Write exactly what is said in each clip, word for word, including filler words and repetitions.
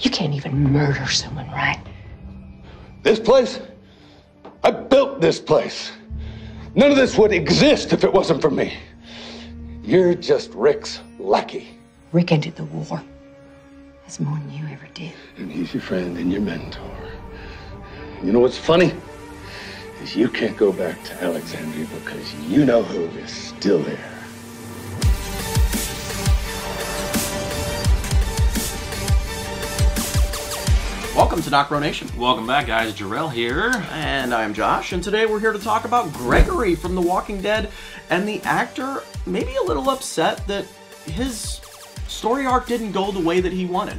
You can't even murder someone, right? This place? I built this place. None of this would exist if it wasn't for me. You're just Rick's lackey. Rick ended the war. That's more than you ever did. And he's your friend and your mentor. You know what's funny? Is you can't go back to Alexandria because you know who is still there. Welcome to NocBro Nation. Welcome back, guys. Jarrell here. And I'm Josh. And today we're here to talk about Gregory from The Walking Dead and the actor maybe a little upset that his story arc didn't go the way that he wanted.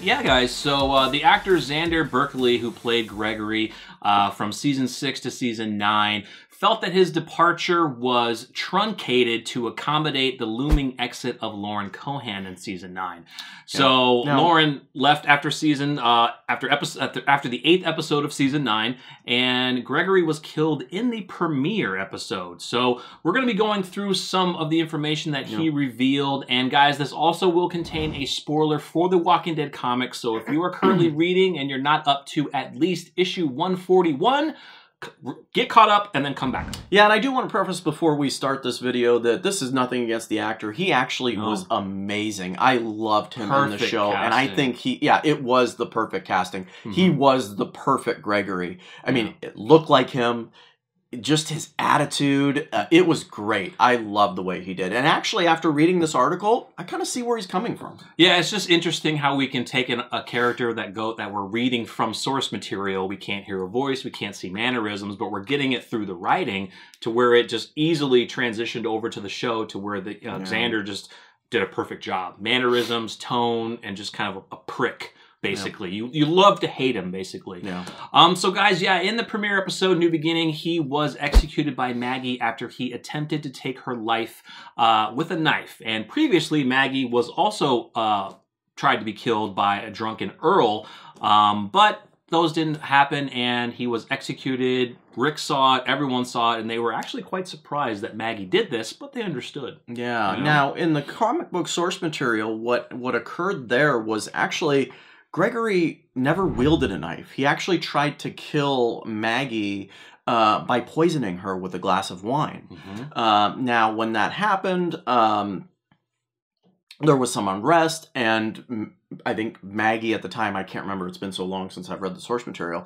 Yeah, guys. So uh, the actor Xander Berkeley, who played Gregory uh, from season six to season nine, felt that his departure was truncated to accommodate the looming exit of Lauren Cohan in season nine. So yeah. no. Lauren left after season uh, after episode after the eighth episode of season nine, and Gregory was killed in the premiere episode. So we're going to be going through some of the information that yeah. he revealed. And guys, this also will contain a spoiler for the Walking Dead comics. So if you are currently reading and you're not up to at least issue one forty-one. Get caught up and then come back. Yeah, and I do want to preface before we start this video that this is nothing against the actor. He actually no. was amazing. I loved him perfect in the show, casting. And I think he, yeah, it was the perfect casting. Mm-hmm. He was the perfect Gregory. I yeah. mean, it looked like him. Just his attitude, uh, it was great. I love the way he did. And actually, after reading this article, I kind of see where he's coming from. Yeah, it's just interesting how we can take an, a character that go that we're reading from source material. We can't hear a voice, we can't see mannerisms, but we're getting it through the writing to where it just easily transitioned over to the show to where the uh, yeah. Xander just did a perfect job. Mannerisms, tone, and just kind of a, a prick. Basically, yeah. you you love to hate him. Basically, yeah. Um. So, guys, yeah, in the premiere episode, New Beginning, he was executed by Maggie after he attempted to take her life uh, with a knife. And previously, Maggie was also uh, tried to be killed by a drunken Earl, um, but those didn't happen, and he was executed. Rick saw it, everyone saw it, and they were actually quite surprised that Maggie did this, but they understood. Yeah. You know? Now, in the comic book source material, what what occurred there was actually, Gregory never wielded a knife. He actually tried to kill Maggie uh, by poisoning her with a glass of wine. Mm-hmm. uh, now, when that happened, um, there was some unrest, and I think Maggie at the time, I can't remember, it's been so long since I've read the source material,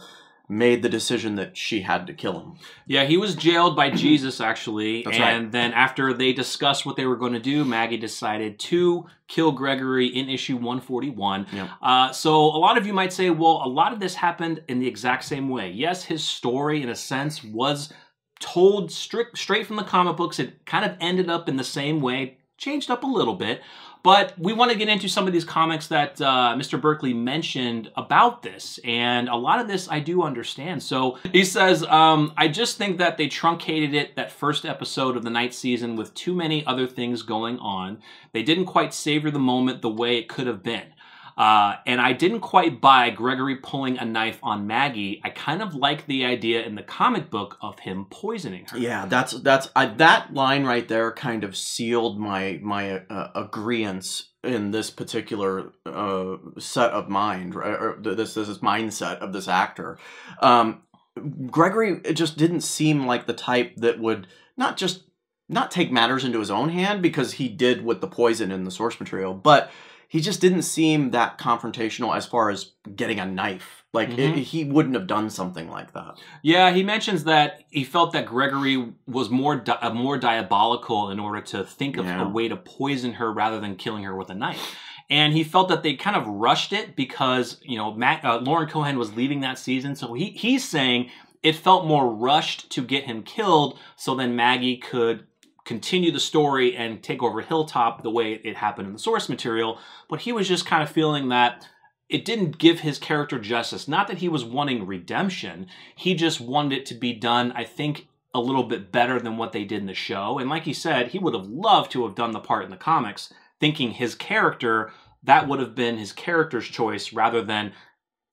made the decision that she had to kill him. Yeah, he was jailed by Jesus, actually. That's and right. then after they discussed what they were going to do, Maggie decided to kill Gregory in issue one forty-one. Yep. Uh, so a lot of you might say, well, a lot of this happened in the exact same way. Yes, his story, in a sense, was told strict, straight from the comic books. It kind of ended up in the same way, changed up a little bit. But we want to get into some of these comics that uh, Mister Berkeley mentioned about this. And a lot of this I do understand. So he says, um, I just think that they truncated it, that first episode of the ninth season, with too many other things going on. They didn't quite savor the moment the way it could have been. Uh, and I didn't quite buy Gregory pulling a knife on Maggie. I kind of like the idea in the comic book of him poisoning her. Yeah, that's that's I, that line right there kind of sealed my my uh, agreeance in this particular uh, set of mind, right? Or this this is mindset of this actor. Um, Gregory just didn't seem like the type that would not just not take matters into his own hand, because he did with the poison in the source material, but he just didn't seem that confrontational as far as getting a knife. Like, mm-hmm. it, he wouldn't have done something like that. Yeah, he mentions that he felt that Gregory was more di more diabolical in order to think of yeah. a way to poison her rather than killing her with a knife. And he felt that they kind of rushed it because, you know, Matt, uh, Lauren Cohan was leaving that season. So he, he's saying it felt more rushed to get him killed so then Maggie could continue the story and take over Hilltop the way it happened in the source material. But he was just kind of feeling that it didn't give his character justice. Not that he was wanting redemption. He just wanted it to be done, I think, a little bit better than what they did in the show. And like he said, he would have loved to have done the part in the comics, thinking his character, that would have been his character's choice rather than...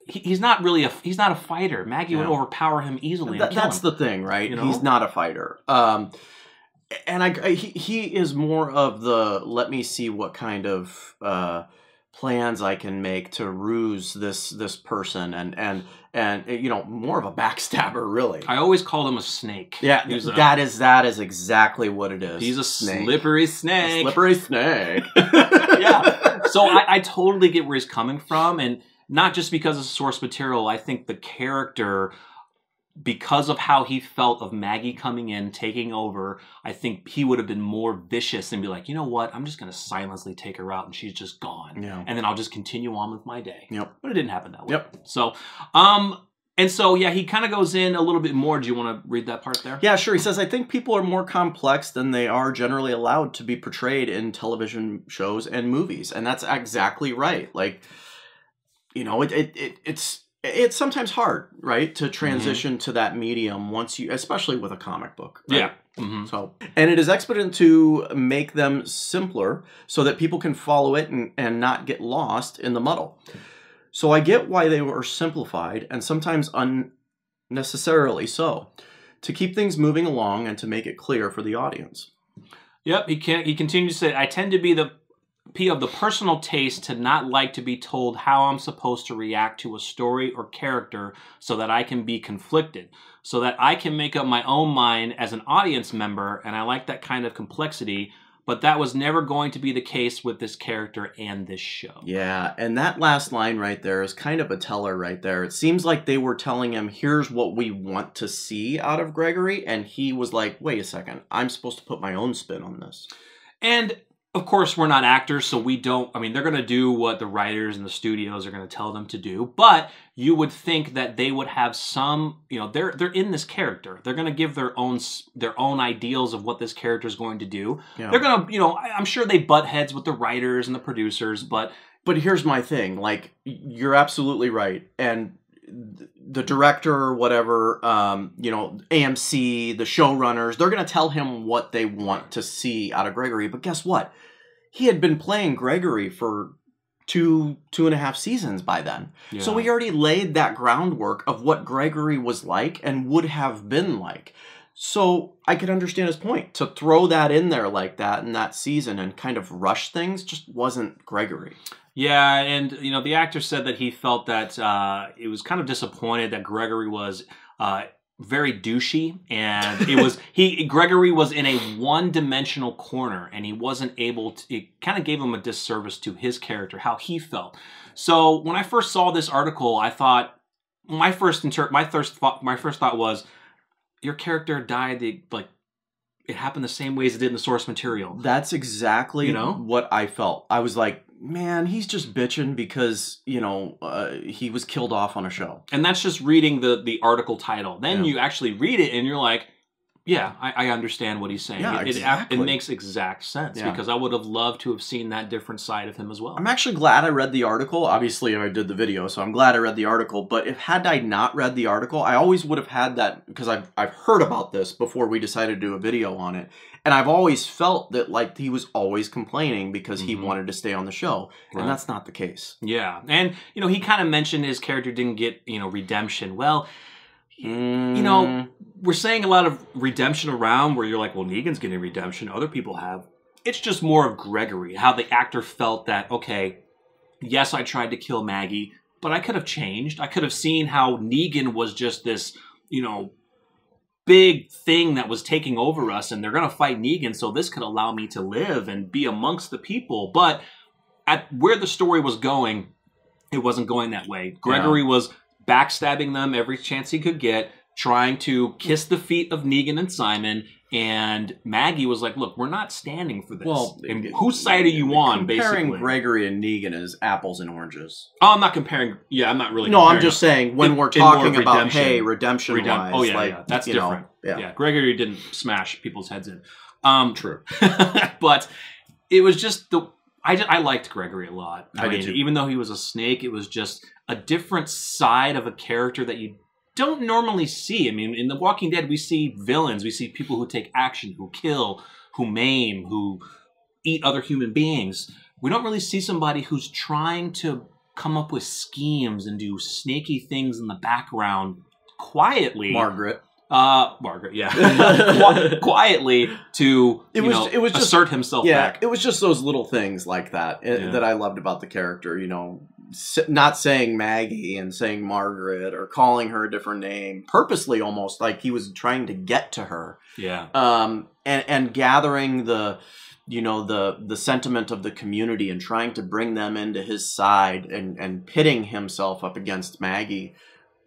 He's not really a he's not a fighter. Maggie yeah. would overpower him easily. Th and that's him. the thing, right? You know? He's not a fighter. Um... And I, I, he, he is more of the, let me see what kind of uh, plans I can make to ruse this this person and and and you know, more of a backstabber, really. I always called him a snake. Yeah, a, that is that is exactly what it is. He's a snake. Slippery snake. A slippery snake. Yeah. So I, I totally get where he's coming from, and not just because of source material. I think the character, because of how he felt of Maggie coming in, taking over, I think he would have been more vicious and be like, you know what, I'm just going to silently take her out and she's just gone. Yeah. And then I'll just continue on with my day. Yep. But it didn't happen that way. Yep. So, um, and so, yeah, he kind of goes in a little bit more. Do you want to read that part there? Yeah, sure. He says, I think people are more complex than they are generally allowed to be portrayed in television shows and movies. And that's exactly right. Like, you know, it, it, it it's... It's sometimes hard, right, to transition mm-hmm. to that medium once you, especially with a comic book. Right? Yeah. Mm-hmm. So, and it is expedient to make them simpler so that people can follow it and, and not get lost in the muddle. So I get why they were simplified, and sometimes unnecessarily so, to keep things moving along and to make it clear for the audience. Yep, he can't. He continues to say, I tend to be the... P of the personal taste to not like to be told how I'm supposed to react to a story or character so that I can be conflicted, so that I can make up my own mind as an audience member, and I like that kind of complexity, but that was never going to be the case with this character and this show. Yeah, and that last line right there is kind of a teller right there. It seems like they were telling him, here's what we want to see out of Gregory, and he was like, wait a second, I'm supposed to put my own spin on this. And... Of course, we're not actors, so we don't... I mean, they're going to do what the writers and the studios are going to tell them to do, but you would think that they would have some... You know, they're they're in this character. They're going to give their own their own ideals of what this character is going to do. Yeah. They're going to... You know, I'm sure they butt heads with the writers and the producers, but... But here's my thing. Like, you're absolutely right, and... the director or whatever, um, you know, A M C, the showrunners, they're going to tell him what they want to see out of Gregory. But guess what? He had been playing Gregory for two, two and a half seasons by then. Yeah. So we already laid that groundwork of what Gregory was like and would have been like. So I could understand his point. To throw that in there like that in that season and kind of rush things just wasn't Gregory. Yeah, and, you know, the actor said that he felt that uh, it was kind of disappointed that Gregory was uh, very douchey, and it was, he, Gregory was in a one-dimensional corner, and he wasn't able to, it kind of gave him a disservice to his character, how he felt. So when I first saw this article, I thought, my first inter my first thought, my first thought was, your character died, the, like, it happened the same way as it did in the source material. That's exactly you know? what I felt. I was like, man, he's just bitching because, you know, uh, he was killed off on a show. And that's just reading the, the article title. Then yeah. you actually read it and you're like, yeah, I, I understand what he's saying. Yeah, it, exactly. it, it makes exact sense yeah. because I would have loved to have seen that different side of him as well. I'm actually glad I read the article. Obviously, I did the video, so I'm glad I read the article. But if had I not read the article, I always would have had that, because I've, I've heard about this before we decided to do a video on it. And I've always felt that, like, he was always complaining because he mm-hmm. wanted to stay on the show. Right. And that's not the case. Yeah. And, you know, he kind of mentioned his character didn't get, you know, redemption. Well... You know, we're saying a lot of redemption around where you're like, well, Negan's getting redemption. Other people have. It's just more of Gregory, how the actor felt that, okay, yes, I tried to kill Maggie, but I could have changed. I could have seen how Negan was just this, you know, big thing that was taking over us, and they're going to fight Negan, so this could allow me to live and be amongst the people. But at where the story was going, it wasn't going that way. Gregory yeah. was... backstabbing them every chance he could get, trying to kiss the feet of Negan and Simon, and Maggie was like, look, we're not standing for this. Well, and whose side are you on, basically? Comparing Gregory and Negan is apples and oranges. Oh, I'm not comparing. Yeah, I'm not really No, comparing. I'm just saying, when it, we're talking about, hey, redemption-wise. Redem oh, yeah, like, yeah. That's different. Know, yeah. yeah, Gregory didn't smash people's heads in. Um, True. But it was just the... I, just, I liked Gregory a lot. I, I mean, did too. Even though he was a snake, it was just a different side of a character that you don't normally see. I mean, in The Walking Dead, we see villains. We see people who take action, who kill, who maim, who eat other human beings. We don't really see somebody who's trying to come up with schemes and do snaky things in the background quietly. Margaret. Uh, Margaret, yeah, Qu quietly to it you was, know, it was just, assert himself yeah, back. It was just those little things like that it, yeah. that I loved about the character. You know, not saying Maggie and saying Margaret or calling her a different name purposely, almost like he was trying to get to her. Yeah. Um, and and gathering the, you know, the the sentiment of the community and trying to bring them into his side and and pitting himself up against Maggie.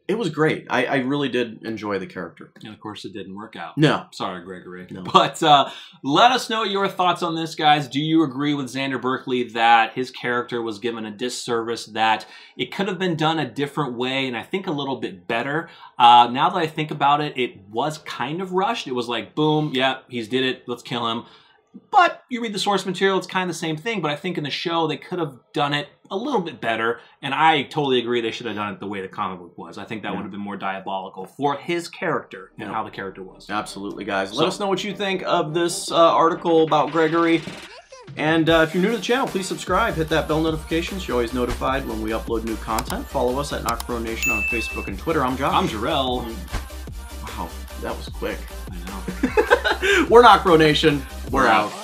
It was great. I, I really did enjoy the character. And of course, it didn't work out. No. Sorry, Gregory. No. But uh, let us know your thoughts on this, guys. Do you agree with Xander Berkeley that his character was given a disservice, that it could have been done a different way, and I think a little bit better? Uh, now that I think about it, it was kind of rushed. It was like, boom, yeah, he's did it. Let's kill him. But you read the source material, it's kind of the same thing. But I think in the show, they could have done it a little bit better. And I totally agree they should have done it the way the comic book was. I think that yeah. would have been more diabolical for his character and yeah. how the character was. Absolutely, guys. So, let us know what you think of this uh, article about Gregory. And uh, if you're new to the channel, please subscribe. Hit that bell notification so you're always notified when we upload new content. Follow us at NocBro Nation on Facebook and Twitter. I'm Josh. I'm Jarrell. Wow, that was quick. I know. We're NocBro Nation. We're, We're out. out.